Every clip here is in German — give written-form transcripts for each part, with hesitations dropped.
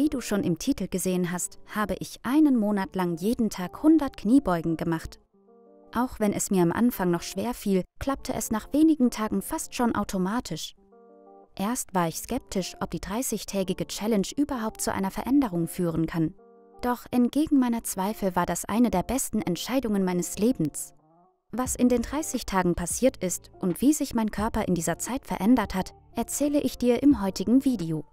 Wie du schon im Titel gesehen hast, habe ich einen Monat lang jeden Tag 100 Kniebeugen gemacht. Auch wenn es mir am Anfang noch schwer fiel, klappte es nach wenigen Tagen fast schon automatisch. Erst war ich skeptisch, ob die 30-tägige Challenge überhaupt zu einer Veränderung führen kann. Doch entgegen meiner Zweifel war das eine der besten Entscheidungen meines Lebens. Was in den 30 Tagen passiert ist und wie sich mein Körper in dieser Zeit verändert hat, erzähle ich dir im heutigen Video.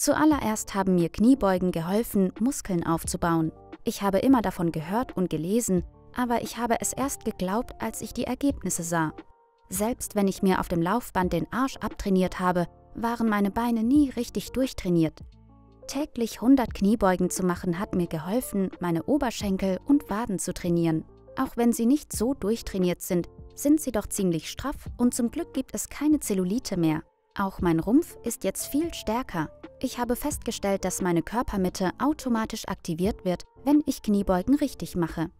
Zuallererst haben mir Kniebeugen geholfen, Muskeln aufzubauen. Ich habe immer davon gehört und gelesen, aber ich habe es erst geglaubt, als ich die Ergebnisse sah. Selbst wenn ich mir auf dem Laufband den Arsch abtrainiert habe, waren meine Beine nie richtig durchtrainiert. Täglich 100 Kniebeugen zu machen hat mir geholfen, meine Oberschenkel und Waden zu trainieren. Auch wenn sie nicht so durchtrainiert sind sie doch ziemlich straff und zum Glück gibt es keine Zellulite mehr. Auch mein Rumpf ist jetzt viel stärker. Ich habe festgestellt, dass meine Körpermitte automatisch aktiviert wird, wenn ich Kniebeugen richtig mache.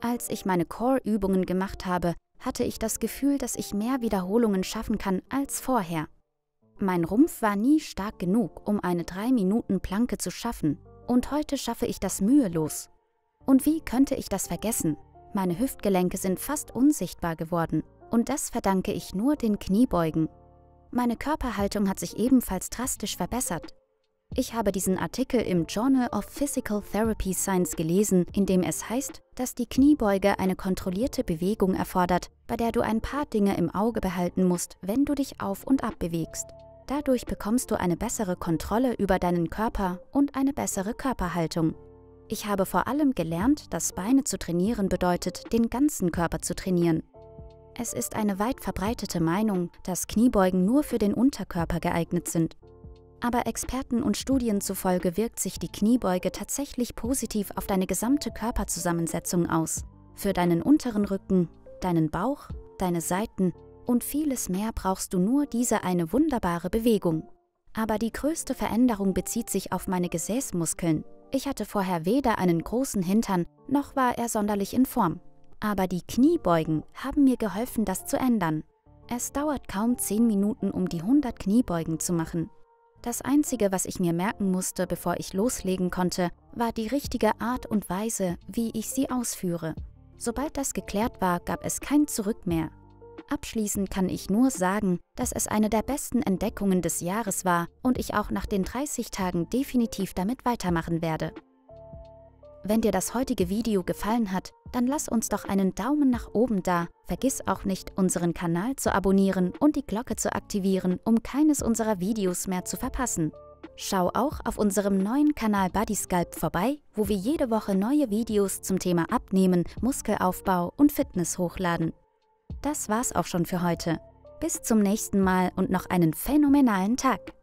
Als ich meine Core-Übungen gemacht habe, hatte ich das Gefühl, dass ich mehr Wiederholungen schaffen kann als vorher. Mein Rumpf war nie stark genug, um eine 3-Minuten-Planke zu schaffen. Und heute schaffe ich das mühelos. Und wie könnte ich das vergessen? Meine Hüftgelenke sind fast unsichtbar geworden. Und das verdanke ich nur den Kniebeugen. Meine Körperhaltung hat sich ebenfalls drastisch verbessert. Ich habe diesen Artikel im Journal of Physical Therapy Science gelesen, in dem es heißt, dass die Kniebeuge eine kontrollierte Bewegung erfordert, bei der du ein paar Dinge im Auge behalten musst, wenn du dich auf und ab bewegst. Dadurch bekommst du eine bessere Kontrolle über deinen Körper und eine bessere Körperhaltung. Ich habe vor allem gelernt, dass Beine zu trainieren bedeutet, den ganzen Körper zu trainieren. Es ist eine weit verbreitete Meinung, dass Kniebeugen nur für den Unterkörper geeignet sind. Aber Experten und Studien zufolge wirkt sich die Kniebeuge tatsächlich positiv auf deine gesamte Körperzusammensetzung aus. Für deinen unteren Rücken, deinen Bauch, deine Seiten und vieles mehr brauchst du nur diese eine wunderbare Bewegung. Aber die größte Veränderung bezieht sich auf meine Gesäßmuskeln. Ich hatte vorher weder einen großen Hintern, noch war er sonderlich in Form. Aber die Kniebeugen haben mir geholfen, das zu ändern. Es dauert kaum 10 Minuten, um die 100 Kniebeugen zu machen. Das Einzige, was ich mir merken musste, bevor ich loslegen konnte, war die richtige Art und Weise, wie ich sie ausführe. Sobald das geklärt war, gab es kein Zurück mehr. Abschließend kann ich nur sagen, dass es eine der besten Entdeckungen des Jahres war und ich auch nach den 30 Tagen definitiv damit weitermachen werde. Wenn dir das heutige Video gefallen hat, dann lass uns doch einen Daumen nach oben da. Vergiss auch nicht, unseren Kanal zu abonnieren und die Glocke zu aktivieren, um keines unserer Videos mehr zu verpassen. Schau auch auf unserem neuen Kanal Body Sculpt vorbei, wo wir jede Woche neue Videos zum Thema Abnehmen, Muskelaufbau und Fitness hochladen. Das war's auch schon für heute. Bis zum nächsten Mal und noch einen phänomenalen Tag!